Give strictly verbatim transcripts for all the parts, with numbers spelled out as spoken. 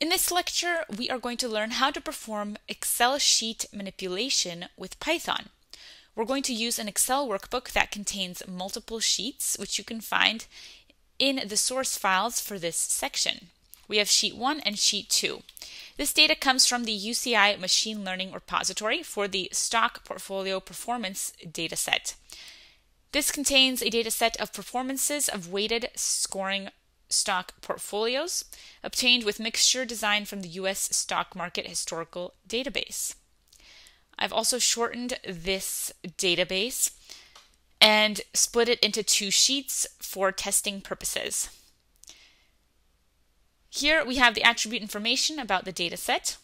In this lecture, we are going to learn how to perform Excel sheet manipulation with Python. We're going to use an Excel workbook that contains multiple sheets, which you can find in the source files for this section. We have sheet one and sheet two. This data comes from the U C I Machine Learning Repository for the Stock Portfolio Performance dataset. This contains a dataset of performances of weighted scoring stock portfolios obtained with mixture design from the U S Stock Market Historical Database. I've also shortened this database and split it into two sheets for testing purposes. Here we have the attribute information about the dataset.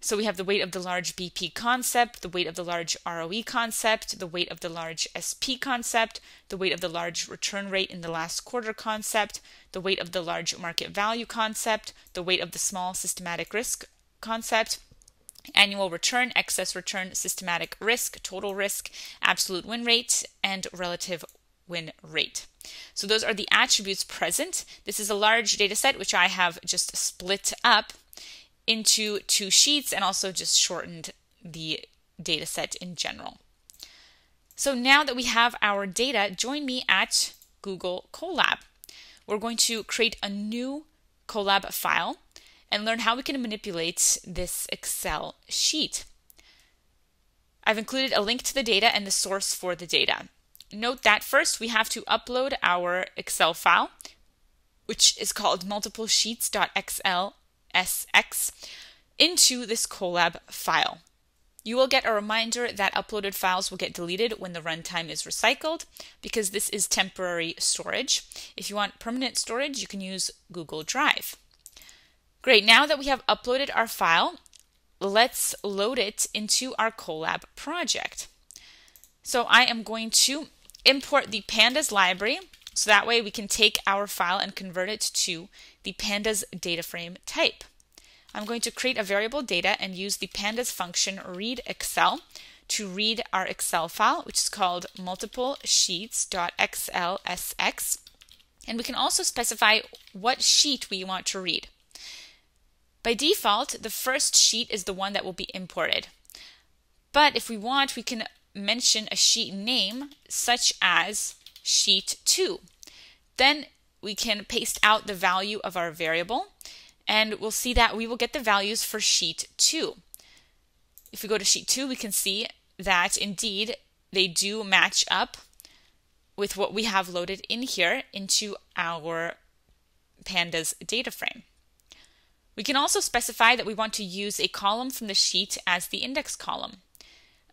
So we have the weight of the large B P concept, the weight of the large R O E concept, the weight of the large S P concept, the weight of the large return rate in the last quarter concept, the weight of the large market value concept, the weight of the small systematic risk concept, annual return, excess return, systematic risk, total risk, absolute win rate, and relative win rate. So those are the attributes present. This is a large data set which I have just split up into two sheets and also just shortened the data set in general. So now that we have our data, join me at Google Colab. We're going to create a new Colab file and learn how we can manipulate this Excel sheet. I've included a link to the data and the source for the data. Note that first we have to upload our Excel file, which is called multiple sheets dot x l s x, into this Colab file. You will get a reminder that uploaded files will get deleted when the runtime is recycled, because this is temporary storage. If you want permanent storage, you can use Google Drive. Great, now that we have uploaded our file, let's load it into our Colab project. So I am going to import the pandas library, so that way we can take our file and convert it to the pandas data frame type. I'm going to create a variable data and use the pandas function read Excel to read our Excel file, which is called multiple sheets dot x l s x, and we can also specify what sheet we want to read. By default, the first sheet is the one that will be imported, but if we want, we can mention a sheet name such as sheet two. Then we can paste out the value of our variable, and we'll see that we will get the values for sheet two. If we go to sheet two, we can see that indeed they do match up with what we have loaded in here into our pandas data frame. We can also specify that we want to use a column from the sheet as the index column.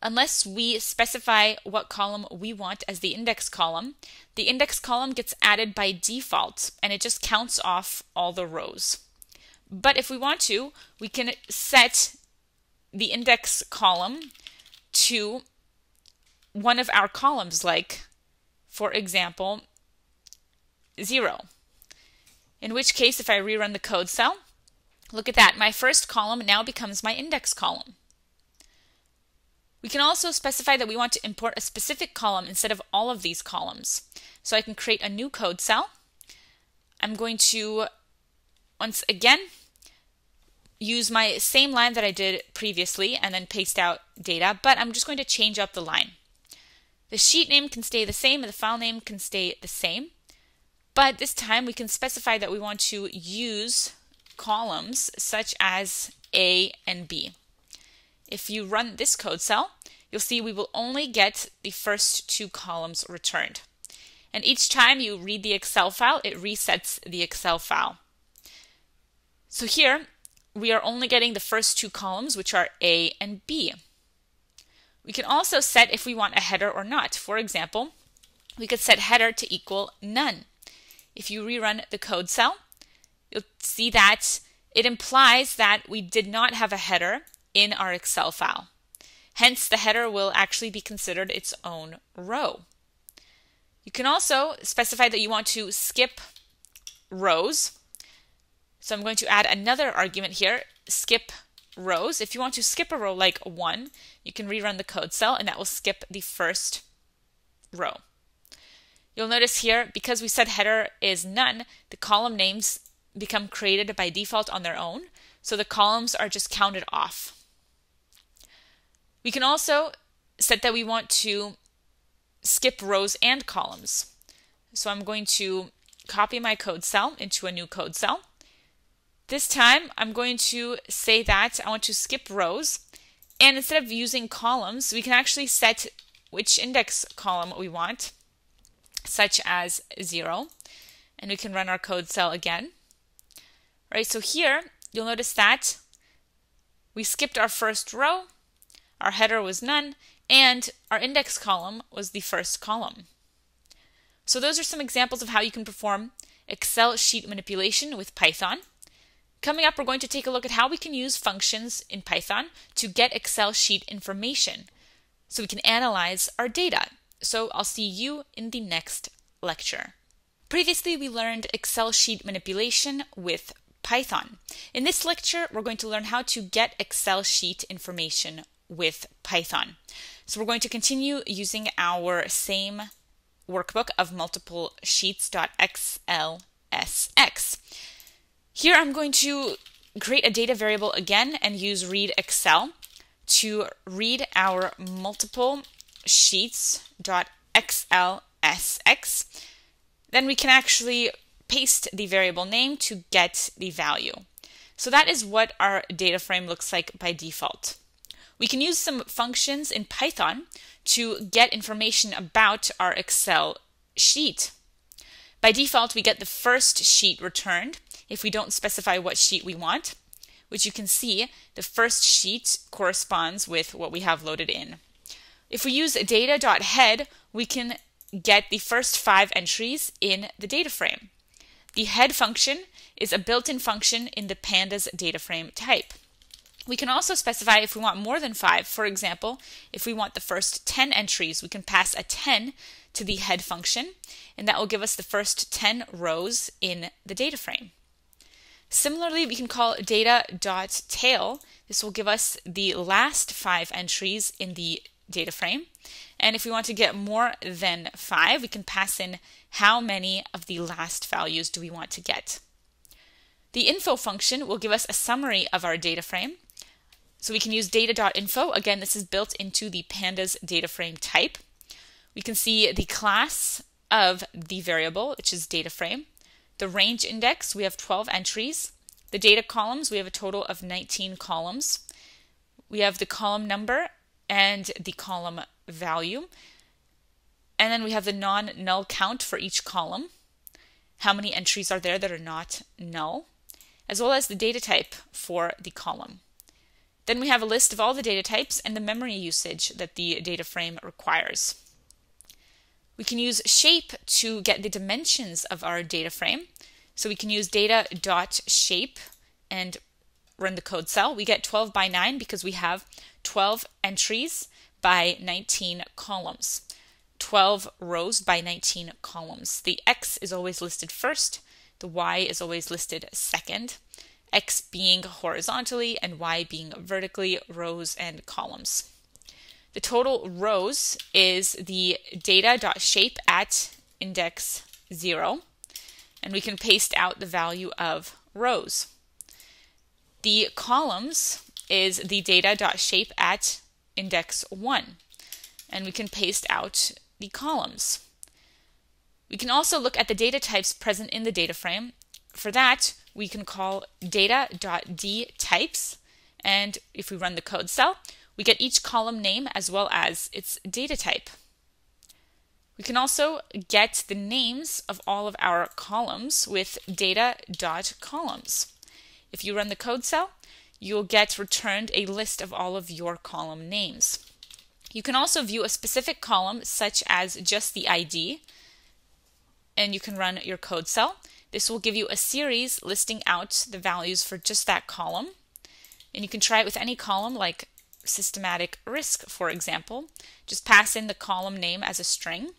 Unless we specify what column we want as the index column, the index column gets added by default and it just counts off all the rows. But if we want to, we can set the index column to one of our columns, like, for example, zero. In which case, if I rerun the code cell, look at that, my first column now becomes my index column. We can also specify that we want to import a specific column instead of all of these columns. So I can create a new code cell. I'm going to, once again, use my same line that I did previously and then paste out data, but I'm just going to change up the line. The sheet name can stay the same and the file name can stay the same, but this time we can specify that we want to use columns such as A and B. If you run this code cell, you'll see we will only get the first two columns returned. And each time you read the Excel file, it resets the Excel file. So here, we are only getting the first two columns, which are A and B. We can also set if we want a header or not. For example, we could set header to equal none. If you rerun the code cell, you'll see that it implies that we did not have a header in our Excel file. Hence, the header will actually be considered its own row. You can also specify that you want to skip rows. So I'm going to add another argument here, skip rows. If you want to skip a row like one, you can rerun the code cell and that will skip the first row. You'll notice here, because we said header is none, the column names become created by default on their own, so the columns are just counted off. We can also set that we want to skip rows and columns. So I'm going to copy my code cell into a new code cell. This time I'm going to say that I want to skip rows, and instead of using columns, we can actually set which index column we want, such as zero, and we can run our code cell again. All right, so here you'll notice that we skipped our first row, our header was none, and our index column was the first column. So those are some examples of how you can perform Excel sheet manipulation with Python. Coming up, we're going to take a look at how we can use functions in Python to get Excel sheet information so we can analyze our data. So I'll see you in the next lecture. Previously, we learned Excel sheet manipulation with Python. In this lecture, we're going to learn how to get Excel sheet information with Python. So we're going to continue using our same workbook of multiple sheets dot x l s x. Here I'm going to create a data variable again and use read Excel to read our multiple sheets dot x l s x. Then we can actually paste the variable name to get the value. So that is what our data frame looks like by default. We can use some functions in Python to get information about our Excel sheet. By default, we get the first sheet returned if we don't specify what sheet we want, which you can see the first sheet corresponds with what we have loaded in. If we use data.head, we can get the first five entries in the data frame. The head function is a built-in function in the pandas data frame type. We can also specify if we want more than five. For example, if we want the first ten entries, we can pass a ten to the head function, and that will give us the first ten rows in the data frame. Similarly, we can call data.tail. This will give us the last five entries in the data frame. And if we want to get more than five, we can pass in how many of the last values do we want to get. The info function will give us a summary of our data frame. So we can use data.info. Again, this is built into the pandas data frame type. We can see the class of the variable, which is data frame. The range index, we have twelve entries. The data columns, we have a total of nineteen columns. We have the column number and the column value. And then we have the non-null count for each column. How many entries are there that are not null? As well as the data type for the column. Then we have a list of all the data types and the memory usage that the data frame requires. We can use shape to get the dimensions of our data frame. So we can use data.shape and run the code cell. We get twelve by nine because we have twelve entries by nineteen columns. twelve rows by nineteen columns. The X is always listed first. The Y is always listed second. X being horizontally and Y being vertically, rows and columns. The total rows is the data.shape at index zero, and we can paste out the value of rows. The columns is the data.shape at index one, and we can paste out the columns. We can also look at the data types present in the data frame. For that, we can call data.dtypes, and if we run the code cell, we get each column name as well as its data type. We can also get the names of all of our columns with data.columns. If you run the code cell, you'll get returned a list of all of your column names. You can also view a specific column, such as just the I D, and you can run your code cell. This will give you a series listing out the values for just that column. And you can try it with any column, like systematic risk, for example. Just pass in the column name as a string.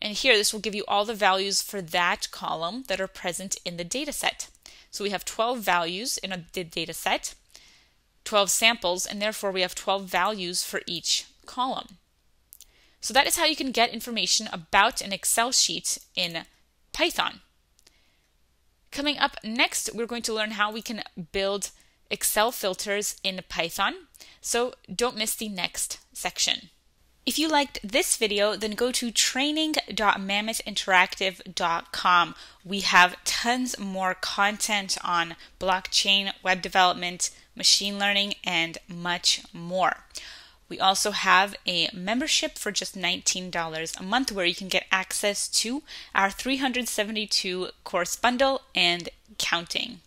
And here, this will give you all the values for that column that are present in the data set. So we have twelve values in the data set, twelve samples, and therefore we have twelve values for each column. So that is how you can get information about an Excel sheet in Python. Coming up next, we're going to learn how we can build Excel filters in Python, so don't miss the next section. If you liked this video, then go to training dot mammoth interactive dot com. We have tons more content on blockchain, web development, machine learning, and much more. We also have a membership for just nineteen dollars a month where you can get access to our three hundred seventy-two course bundle and counting.